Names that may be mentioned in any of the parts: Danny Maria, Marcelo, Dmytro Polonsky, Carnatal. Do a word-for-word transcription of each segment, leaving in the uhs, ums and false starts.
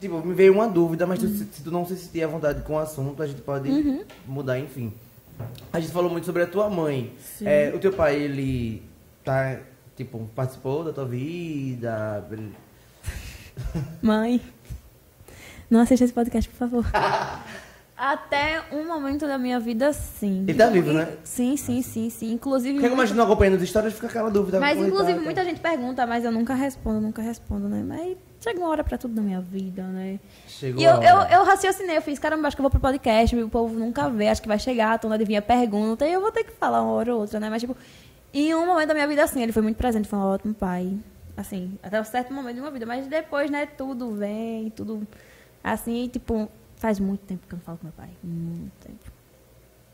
Tipo, me veio uma dúvida, mas uhum. se tu não se sentir à vontade com o assunto, a gente pode uhum. mudar, enfim. A gente falou muito sobre a tua mãe. É, o teu pai, ele tá, tipo, participou da tua vida? Ele... Mãe, não assista esse podcast, por favor. Até um momento da minha vida, sim. Ele tá vivo, né? Sim, sim, sim, sim. Inclusive... Porque muita... como a gente não acompanha as histórias, fica aquela dúvida. Mas, inclusive, tá, muita tá. gente pergunta, mas eu nunca respondo, nunca respondo, né? Mas chega uma hora pra tudo na minha vida, né? Chegou. E eu, eu, eu raciocinei, eu fiz, caramba, acho que eu vou pro podcast, o povo nunca vê, acho que vai chegar, todo mundo adivinha pergunta, e eu vou ter que falar uma hora ou outra, né? Mas, tipo, em um momento da minha vida, assim, ele foi muito presente, foi um ótimo pai. Assim, até um certo momento da minha vida. Mas depois, né, tudo vem, tudo... Assim, tipo... Faz muito tempo que eu não falo com meu pai. Muito tempo.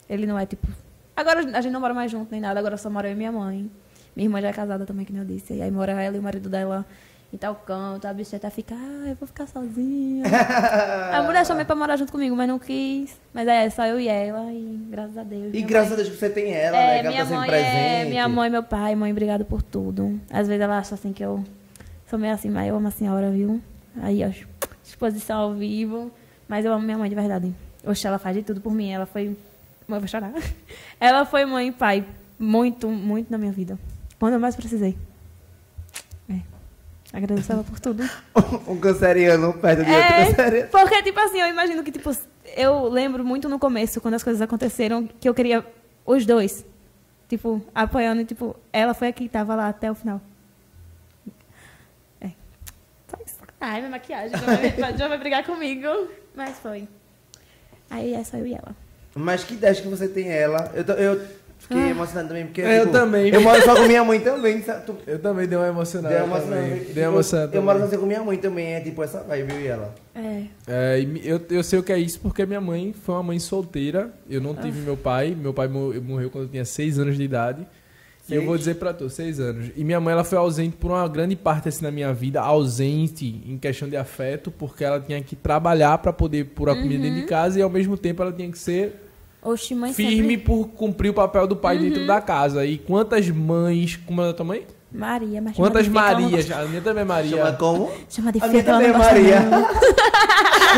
Ele não é tipo... Agora a gente não mora mais junto nem nada. Agora só mora eu e minha mãe. Minha irmã já é casada também, que nem eu disse. E aí mora ela e o marido dela em tal canto. A bicha até fica... Ah, eu vou ficar sozinha. A mulher chamei pra morar junto comigo, mas não quis. Mas é só eu e ela. E graças a Deus. E graças mãe... a Deus que você tem ela, é, né? Que ela tá sempre presente. É, minha mãe, meu pai. Mãe, obrigada por tudo. Às vezes ela acha assim que eu... Sou meio assim, mas eu amo a senhora, viu? Aí, ó. Exposição ao vivo... Mas eu amo minha mãe de verdade. Oxe, ela faz de tudo por mim. Ela foi... Mãe, eu vou chorar. Ela foi mãe e pai. Muito, muito na minha vida. Quando eu mais precisei. É. Agradeço ela por tudo. Um canceriano perto de outro canceriano. Porque, tipo assim, eu imagino que, tipo... Eu lembro muito no começo, quando as coisas aconteceram, que eu queria os dois. Tipo, apoiando. E, tipo, ela foi a que tava lá até o final. É. Só isso. Ai, minha maquiagem. Já vai brigar comigo. Mas foi. Aí é só eu e ela. Mas que ideia que você tem ela. Eu, eu fiquei ah. emocionada também, porque... Eu tipo, também. Eu moro só com minha mãe também, sabe? Tu... Eu também dei uma emocionada. Deu uma emocionada. Também. Tipo, deu uma emocionada eu, eu moro só com minha mãe também, é tipo essa vibe, eu e ela. É. é eu, eu sei o que é isso, porque minha mãe foi uma mãe solteira. Eu não ah. tive meu pai. Meu pai morreu quando eu tinha seis anos de idade. E eu vou dizer pra tu, seis anos. E minha mãe, ela foi ausente por uma grande parte assim, da minha vida, ausente em questão de afeto, porque ela tinha que trabalhar pra poder pôr a uhum. comida dentro de casa e ao mesmo tempo ela tinha que ser Oxi, mãe firme sempre... por cumprir o papel do pai uhum. dentro da casa. E quantas mães... Como é a tua mãe? Maria. Mas quantas Marias? A minha também é Maria. Chama como? Chama de a minha também é Maria.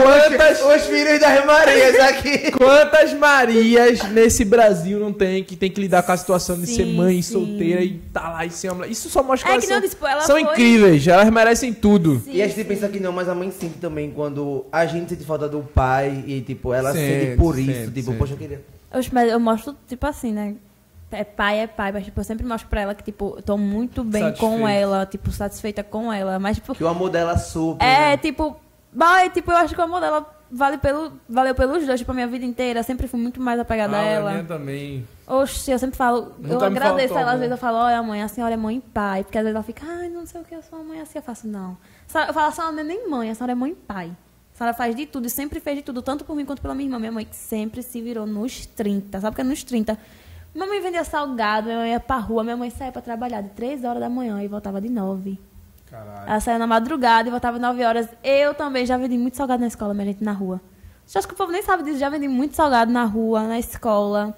Quantas... Os filhos das Marias aqui. Quantas Marias nesse Brasil não tem que tem que lidar com a situação sim, de ser mãe sim. solteira e tá lá e ser uma... Isso só mostra é que, que elas não, são, ela são foi... incríveis. Elas merecem tudo. Sim, e a gente sim. pensa que não, mas a mãe sente também quando a gente sente falta do pai e, tipo, ela sente, sente por isso. Sente, tipo, sente. Poxa, eu queria... Oxe, mas eu mostro, tipo assim, né? É pai, é pai, mas tipo, eu sempre mostro pra ela que, tipo, eu tô muito bem satisfeita com ela, tipo, satisfeita com ela, mas tipo... Que o amor dela super. É, né? tipo, boy, tipo, eu acho que o amor dela vale pelo, valeu pelos dois, tipo, a minha vida inteira, eu sempre fui muito mais apegada ah, a ela. A minha também. Oxi, eu sempre falo, não eu tá agradeço a ela, às vezes eu falo, olha mãe, a senhora é mãe e pai, porque às vezes ela fica, ai, não sei o que, eu sou mãe assim, eu faço, não. Eu falo, a senhora não é nem mãe, a senhora é mãe e pai. A senhora faz de tudo e sempre fez de tudo, tanto por mim quanto pela minha irmã. Minha mãe que sempre se virou nos trinta, sabe que é nos trinta... Minha mãe vendia salgado, minha mãe ia pra rua, minha mãe saía pra trabalhar de três horas da manhã e voltava de nove. Caralho. Ela saía na madrugada e voltava nove horas. Eu também já vendi muito salgado na escola, minha gente, na rua. Acho que o povo nem sabe disso, já vendi muito salgado na rua, na escola.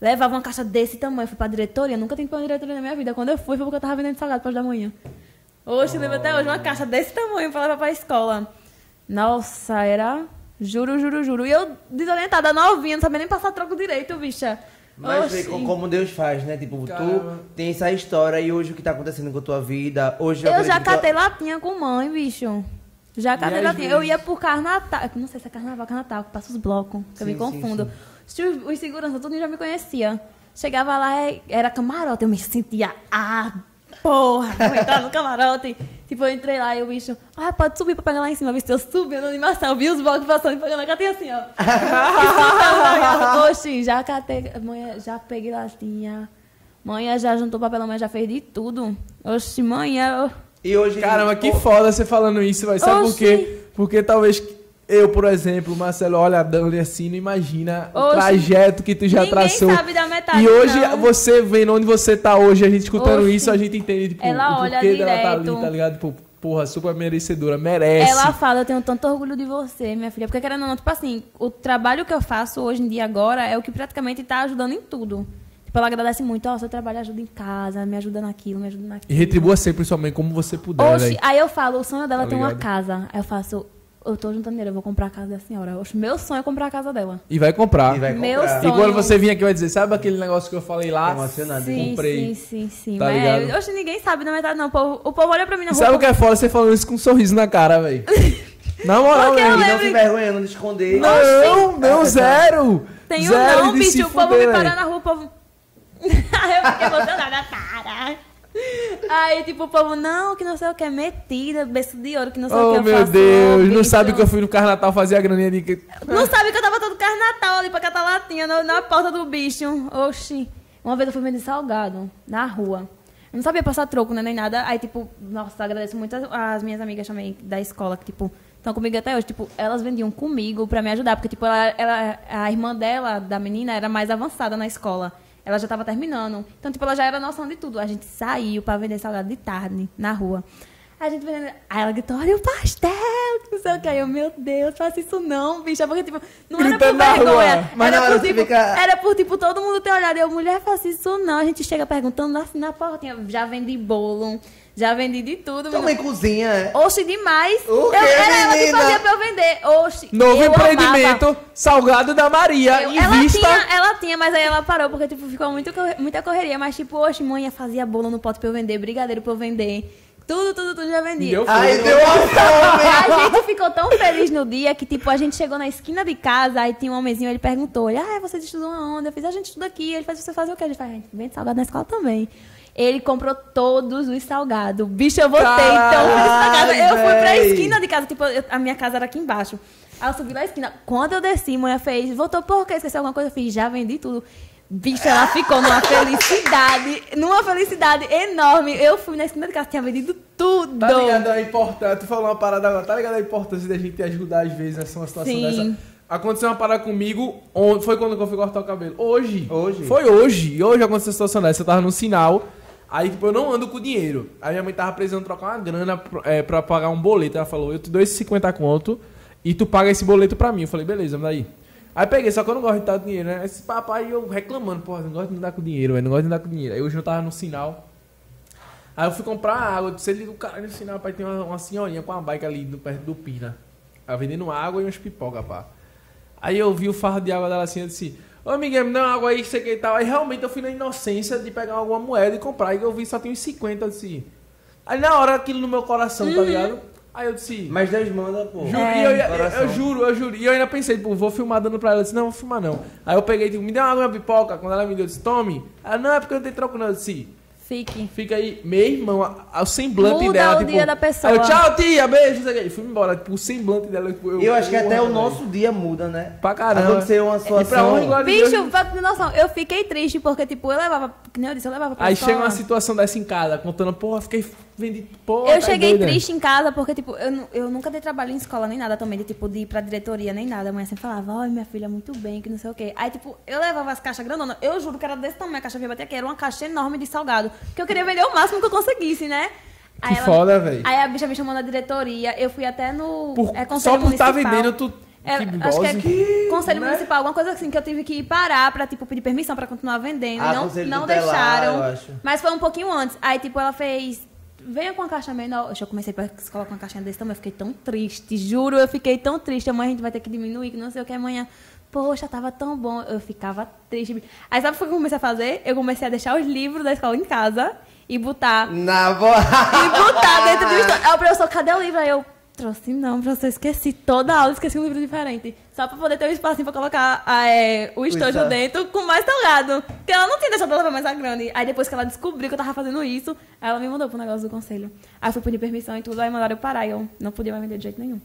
Levava uma caixa desse tamanho, fui pra diretoria, nunca tentei pra uma diretoria na minha vida. Quando eu fui, foi porque eu tava vendendo salgado para da manhã. Oxe, oh. lembro até hoje, uma caixa desse tamanho pra levar pra escola. Nossa, era... Juro, juro, juro. E eu desorientada, novinha, não sabia nem passar troco direito, bicha. Mas vê como Deus faz, né? Tipo, caramba. Tu tem essa história e hoje o que tá acontecendo com a tua vida... Hoje eu já catei tua... latinha com mãe, bicho. Já catei latinha. Vezes... Eu ia pro Carnatal. Não sei se é Carnaval, Carnatal, que passa os blocos, que sim, eu me confundo. Sim, sim. Os seguranças, todo mundo já me conhecia. Chegava lá, era camarote, eu me sentia... Ah, porra, vou entrar no camarote. Tipo, eu entrei lá e o bicho... Ah, pode subir pra pegar lá em cima. Eu subi na animação, vi os blocos passando e pegando a catinha assim, ó. Oxi, já catei... Mãe, já peguei latinha. Mãe, já juntou papelão, mas já fez de tudo. Oxi, mãe, eu... E hoje... Caramba, que foda você falando isso, vai. Sabe por quê? Porque talvez... Eu, por exemplo, Marcelo, olha a Danny assim, não imagina hoje, o trajeto que tu já traçou. Ninguém sabe da metade, e hoje, não. Você vendo onde você tá hoje, a gente escutando hoje, isso, a gente entende tipo, ela o olha porquê direto. Dela tá ali, tá ligado? Tipo, porra, super merecedora, merece. Ela fala, eu tenho tanto orgulho de você, minha filha. Porque, querendo ou não, tipo assim, o trabalho que eu faço hoje em dia agora é o que praticamente tá ajudando em tudo. Ela agradece muito, ó, oh, seu trabalho ajuda em casa, me ajuda naquilo, me ajuda naquilo. E retribua sempre sua mãe como você puder. Hoje, aí eu falo, o sonho dela é tá ter uma casa. Aí eu faço... eu tô juntando dinheiro, eu vou comprar a casa da senhora. Meu sonho é comprar a casa dela. E vai comprar. E, vai comprar. Meu sonho... e quando você vir aqui, vai dizer, sabe aquele negócio que eu falei lá? Emocionado. Sim, comprei. Sim, sim, sim. Tá ligado? Mas hoje ninguém sabe, na verdade, não. O povo, o povo olha pra mim na rua. Sabe o que é foda? Você falando isso com um sorriso na cara, velho. Na moral, velho. Não se vergonha, não esconder. Não, não, não, zero. Tem um não, bicho. O povo me parar na rua, o povo... eu fiquei botando na cara. Aí, tipo, o povo, não, que não sei o que, é metida, berço de ouro, que não sei oh, o que eu faço. Oh, meu Deus, não bicho. Sabe que eu fui no Carnatal fazer a graninha de... Não sabe que eu tava todo Carnatal ali pra catar latinha na, na porta do bicho. Oxi. Uma vez eu fui vender salgado, na rua. Eu não sabia passar troco, né, nem nada. Aí, tipo, nossa, agradeço muito as, as minhas amigas também da escola, que, tipo, estão comigo até hoje. Tipo, elas vendiam comigo pra me ajudar, porque, tipo, ela, ela, a irmã dela, da menina, era mais avançada na escola. Ela já estava terminando. Então, tipo, ela já era noção de tudo. A gente saiu para vender salgado de tarde, na rua. A gente vendendo... Aí ela gritou, olha o pastel, que não sei o que. Aí eu, meu Deus, faça isso não, bicha. Porque, tipo, não era por vergonha. Mas era, por, tipo, fica... era por, tipo, todo mundo ter olhado. Eu, mulher, faça isso não. A gente chega perguntando assim na portinha. Já vendi bolo, já vendi de tudo. Também menina. Cozinha. Oxi, demais. O que, eu, era ela que fazia pra eu vender. Oxi. Novo eu empreendimento, amava. Salgado da Maria. Eu, ela, vista... tinha, ela tinha, mas aí ela parou, porque, tipo, ficou muito, muita correria. Mas, tipo, oxi, mãe, fazia bolo no pote pra eu vender, brigadeiro pra eu vender. Tudo, tudo, tudo já vendi. Aí deu uma fome. A gente ficou tão feliz no dia que, tipo, a gente chegou na esquina de casa, aí tinha um homenzinho, ele perguntou, ele, ah, vocês estudam aonde? Eu fiz, a gente estuda aqui. Ele faz, você fazer o quê? A gente faz, a gente vende salgado na escola também. Ele comprou todos os salgados. Bicho, eu voltei. Então, eu fui pra esquina de casa, tipo, eu, a minha casa era aqui embaixo. Aí eu subi lá na esquina. Quando eu desci, a mulher fez, voltou, por quê? Esqueceu alguma coisa? Eu fiz, já vendi tudo. Bicha, ela ficou numa felicidade, numa felicidade enorme. Eu fui na esquina de casa, tinha vendido tudo. Tá ligado a importância, tu falou uma parada agora, tá ligado a importância da gente ajudar às vezes nessa uma situação Sim. dessa? Aconteceu uma parada comigo, foi quando eu fui cortar o cabelo. Hoje, hoje. Foi hoje, hoje aconteceu uma situação dessa, eu tava no sinal, aí tipo, eu não ando com dinheiro. Aí minha mãe tava precisando trocar uma grana é, pra pagar um boleto, ela falou, eu te dou esse cinquenta conto e tu paga esse boleto pra mim. Eu falei, beleza, vamos daí. Aí peguei, só que eu não gosto de dar dinheiro, né? Esse papai, eu reclamando, porra, não gosto de andar com dinheiro, velho, não gosto de andar com dinheiro. Aí hoje eu tava no sinal, aí eu fui comprar água, você liga o cara no sinal, pai, tem uma, uma senhorinha com uma bike ali do, perto do Pina, ela vendendo água e uns pipoca, pá. Aí eu vi o fardo de água dela assim, eu disse, ô Miguel, me dá uma água aí, sei que e tal. Aí realmente eu fui na inocência de pegar alguma moeda e comprar, e eu vi só tem uns cinquenta, eu disse. Aí na hora aquilo no meu coração, uhum. tá ligado? Aí eu disse... Mas Deus manda, pô. Juro, é, eu, eu, eu juro, eu juro. E eu ainda pensei, pô, vou filmar dando pra ela. Eu disse, não, vou filmar não. Aí eu peguei, tipo, me deu uma água, uma pipoca. Quando ela me deu, eu disse, tome. Ela, não, é porque eu não tenho troco não. Eu disse... Fique. Fica aí. Meu irmão, o semblante Muda dela, o tipo... dia da pessoa. Aí eu, tchau, tia, beijo. E fui embora. Tipo, o semblante dela... Tipo, eu, eu acho que até o nosso dia muda, né? Pra caramba. Aconteceu uma situação... E pra onde, bicho, Deus... pra ter noção, eu fiquei triste porque, tipo, eu levava... Como eu disse, eu levava pra aí escola. Chega uma situação dessa em casa, contando, porra, fiquei... Vendi, porra, eu cheguei doida. Triste em casa porque, tipo, eu, eu nunca dei trabalho em escola nem nada também, de, tipo, de ir pra diretoria nem nada. A mãe sempre falava, ó, minha filha, muito bem, que não sei o quê. Aí, tipo, eu levava as caixas grandonas, eu juro que era desse tamanho, a caixa vinha bater aqui, era uma caixa enorme de salgado, que eu queria vender o máximo que eu conseguisse, né? Aí que ela, foda, velho. Aí a bicha me chamou na diretoria, eu fui até no por, é, Conselho Municipal. Só por estar tá vendendo, tu... É, que acho que é que, Conselho né? Municipal, alguma coisa assim, que eu tive que ir parar pra, tipo, pedir permissão pra continuar vendendo. Ah, não não deixaram, lá, mas foi um pouquinho antes. Aí, tipo, ela fez... Venha com a caixa menor. Eu comecei pra escola com a caixinha desse tamanho. Eu fiquei tão triste, juro. Eu fiquei tão triste. Amanhã a gente vai ter que diminuir, que não sei o que. Amanhã, poxa, tava tão bom. Eu ficava triste. Aí sabe o que eu comecei a fazer? Eu comecei a deixar os livros da escola em casa e botar. Na boa! E botar dentro do estômago. Aí o professor, cadê o livro? Aí eu trouxe, não, professor. Esqueci toda a aula, esqueci um livro diferente. Só pra poder ter um espacinho pra colocar a, é, o estojo Uita. dentro com mais salgado. Porque ela não tinha deixado pra levar mais a grande. Aí depois que ela descobriu que eu tava fazendo isso, ela me mandou pro negócio do conselho. Aí eu fui pedir permissão e tudo, aí mandaram eu parar e eu não podia mais vender de jeito nenhum.